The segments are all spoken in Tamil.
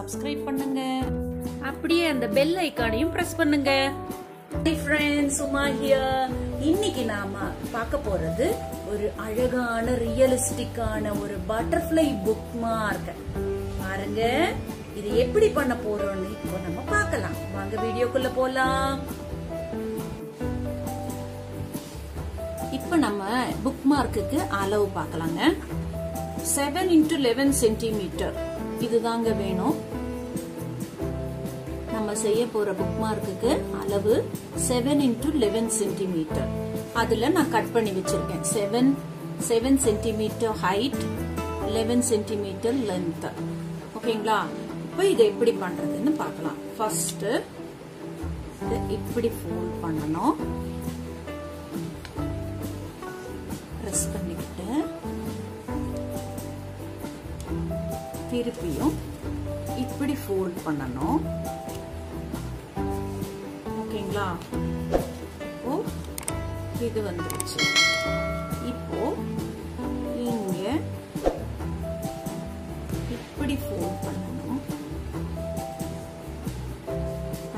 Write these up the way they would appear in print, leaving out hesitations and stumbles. Subscribe பண்ணுங்க அப்படியே அந்த bell ஐகானையும் press பண்ணுங்க. Hi friends, Uma here. இன்னைக்கு நாம பார்க்க போறது ஒரு அழகான ரியலிஸ்டிக்கான ஒரு butterfly bookmark. பாருங்க இது எப்படி பண்ண போறோம்னு இப்போ நம்ம பார்க்கலாம். வாங்க வீடியோக்குள்ள போலாம். இப்போ நம்ம bookmarkக்கு அளவு பார்க்கலாம்ங்க. 7 × 11 சென்டிமீட்டர் இதுதாங்க வேணும். நம்ம செய்ய போற புக்மார்க்குக்கு அளவு 7 × 11 சென்டிமீட்டர். அதுல நான் கட் பண்ணி வச்சிருக்கேன். 7 சென்டிமீட்டர் ஹைட், 11 சென்டிமீட்டர் லென்த். ஓகேங்களா? இப்போ இதை எப்படி பண்றதுன்னு பார்க்கலாம். ஃபர்ஸ்ட் இதை இப்படி ஃபோல்ட் பண்ணனும். பிரஸ் பண்ணிக்கிட்டு திருப்பியும் இப்படி ஃபோல்ட் பண்ணனும். ஓகேங்களா? இப்போ இது வந்துருச்சு. இப்போ இங்க இப்படி ஃபோல்ட் பண்ணனும்.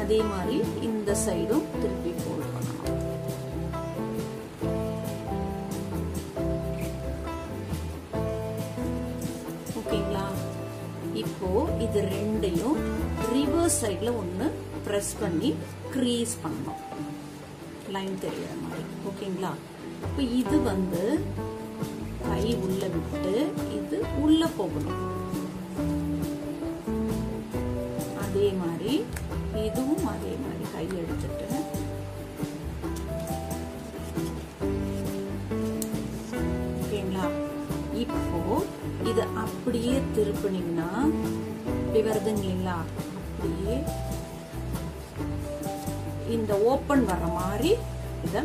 அதே மாதிரி இந்த சைடும் திருப்பி ஃபோல்ட் பண்ணனும். ஓகேங்களா? இப்போ இது ரெண்டையும் ரிவர்ஸ் சைடுல ஒன்னு press பண்ணி crease பண்ணோம். லைன் தெரியற மாதிரி. ஓகேங்களா? இப்போ இது வந்து கை உள்ள விட்டு இது உள்ள போகணும். அதே மாதிரி இதுவும் அதே மாதிரி கை எடுத்துட்டு ஓகேங்களா? இப்போ இது அப்படியே திருப்பினீங்கன்னா இப்படி வருதுங்களா? அப்படியே இந்த ஓப்பன் வர மாதிரி இதை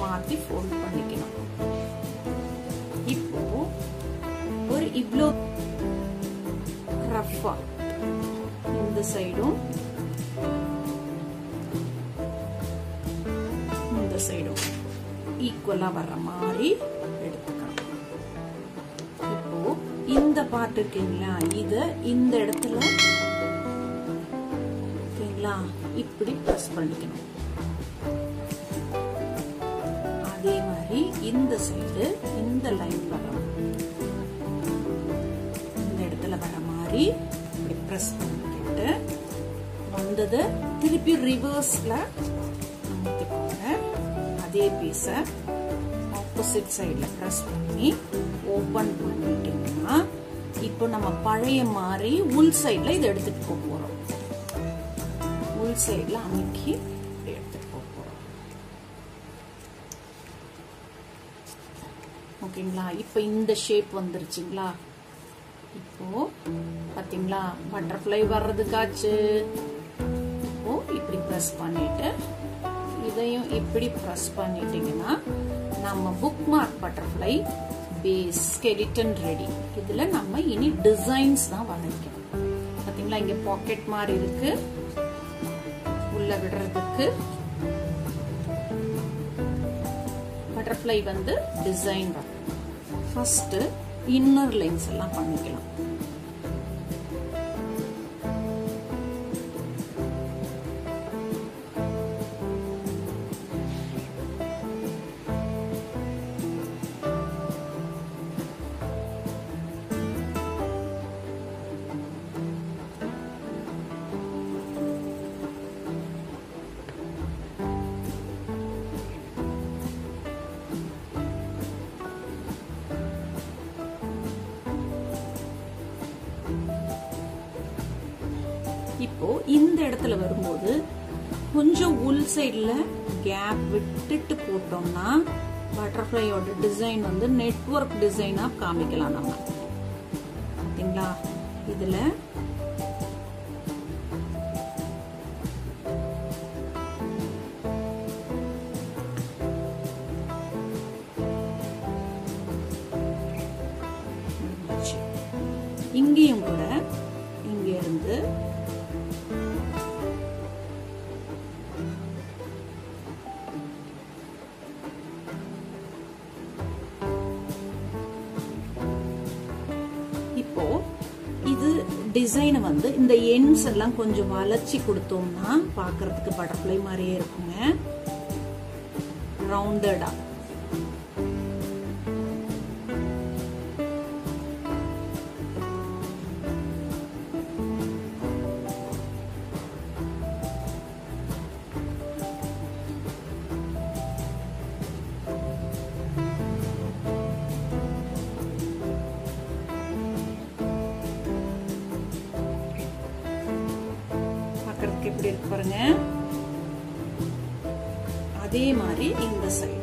மாத்தி ஃபோல்ட் பண்ணிக்கணும். இப்போ ஒரு இவ்ளோ ரஃபா இந்த சைடும் இந்த சைடும் ஈக்குவலா வர்ற மாதிரி எடுத்துக்கணும். இப்போ இந்த பார்ட் இருக்குங்களா, இதை இந்த இடத்துல இப்படி பிரஸ் பண்ணிக்கணும். அதே மாதிரி இந்த சைடு இந்த லைன் வரும் இந்த இடத்துல வர மாதிரி இப்படி பிரஸ் பண்ணிக்கிட்டு வந்தது திருப்பி ரிவர்ஸ்ல அமுத்திக்கோங்க. அதே பீஸை ஆப்போசிட் சைடுல பிரஸ் பண்ணி ஓபன் பண்ணிட்டீங்கன்னா இப்போ நம்ம பழைய மாதிரி உள் சைடுல இதை எடுத்துட்டு போக போறோம். சைட்ல அமுக்கி எடுத்துட்டு போறோம். ஓகேங்களா? இப்ப இந்த ஷேப் வந்துருச்சுங்களா? இப்போ பாத்தீங்களா பட்டர்ஃப்ளை வர்றதுக்காச்சு. இப்போ இப்படி பிரஸ் பண்ணிட்டு இதையும் இப்படி பிரஸ் பண்ணிட்டீங்கன்னா நம்ம book mark butterfly base skeleton ready. இதுல நம்ம இனி டிசைன்ஸ் தான் வரையணும். பாத்தீங்களா இங்க பாக்கெட் மாதிரி இருக்கு உள்ள விடுறதுக்கு. பட்டர்ஃப்ளை வந்து டிசைன் வரும். ஃபர்ஸ்ட் இன்னர் லைன்ஸ் எல்லாம் பண்ணிக்கலாம். இப்போ இந்த இடத்துல வரும்போது கொஞ்சம் உள் சைடுல கேப் விட்டுட்டு போட்டோம்னா பட்டர்ஃப்ளையோட டிசைன் வந்து நெட்வொர்க் டிசைனா காமிக்கலாம் நம்ம. பாத்தீங்களா இதுல இங்கேயும் கூட இங்க இருந்து டிசைன் வந்து இந்த எண்ட்ஸ் எல்லாம் கொஞ்சம் வளைச்சி கொடுத்தோம்னா பார்க்கிறதுக்கு பட்டர்ஃப்ளை மாதிரியே இருக்குங்க. ரவுண்டடா இப்படி இருக்கு பாருங்க. அதே மாதிரி இந்த சைடு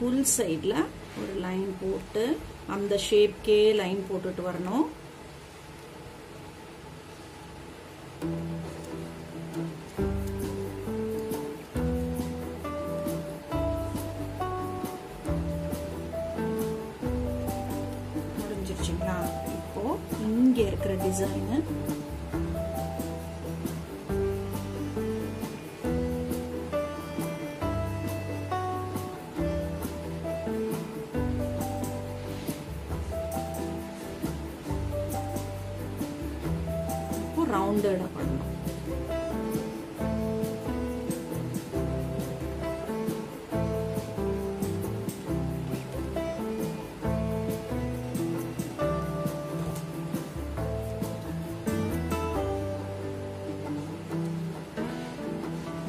ஃபுல் சைடில் ஒரு லைன் போட்டு அந்த ஷேப்கே லைன் போட்டுட்டு வரணும். முடிஞ்சிருச்சுங்களா? இப்போ இங்க இருக்கிற டிசைனு ரவுண்டடா பண்ணணும்.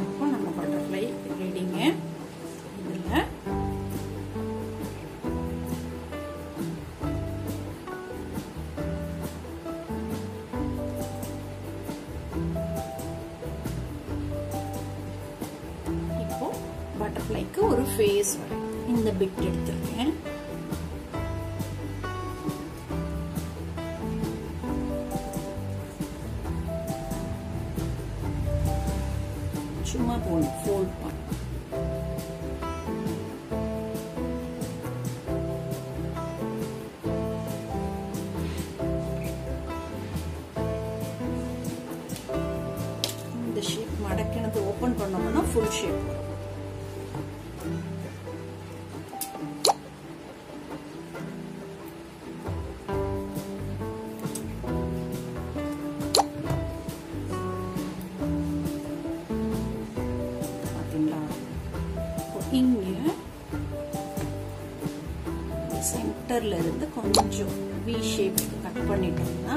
இப்போ நம்ம பட்டர்ஃப்ளை ரெடிங்க. இதுல பட்டர்ஃப்ளைக்கு ஒரு ஃபேஸ் வரும். இந்த பிட் எடுத்துருக்கேன். சும்மா போன் ஃபோல்ட் பண்ண இந்த ஷேப் மடக்கினது ஓபன் பண்ணோம்னா ஃபுல் ஷேப் வரும். இங்கே சென்டர்ல இருந்து கொஞ்சம் V ஷேப் கட் பண்ணிட்டோம்னா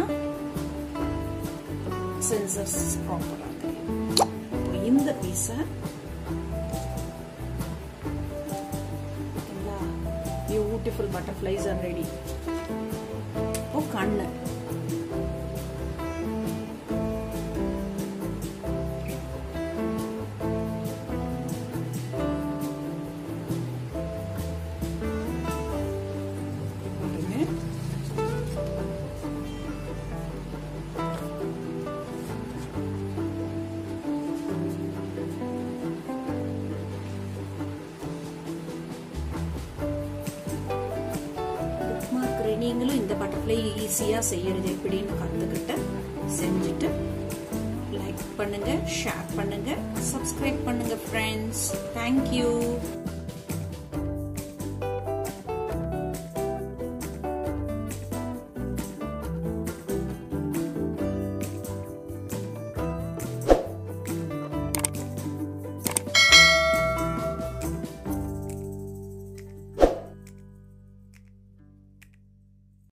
சென்சர்ஸ் ப்ராப்பரா தெரியும். இந்த பீஸ பியூட்டிஃபுல் பட்டர்ஃப்ளைஸ் ஆர் ரெடி. ஓ கண்ணு நீங்களும் இந்த பட்டர்ஃப்ளை ஈஸியா செய்யறது எப்படின்னு கத்துக்கிட்டு செஞ்சுட்டு லைக் பண்ணுங்க, ஷேர் பண்ணுங்க, சப்ஸ்கிரைப் பண்ணுங்க ஃப்ரெண்ட்ஸ். தேங்க்யூ.